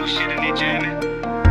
new shit and they jamming.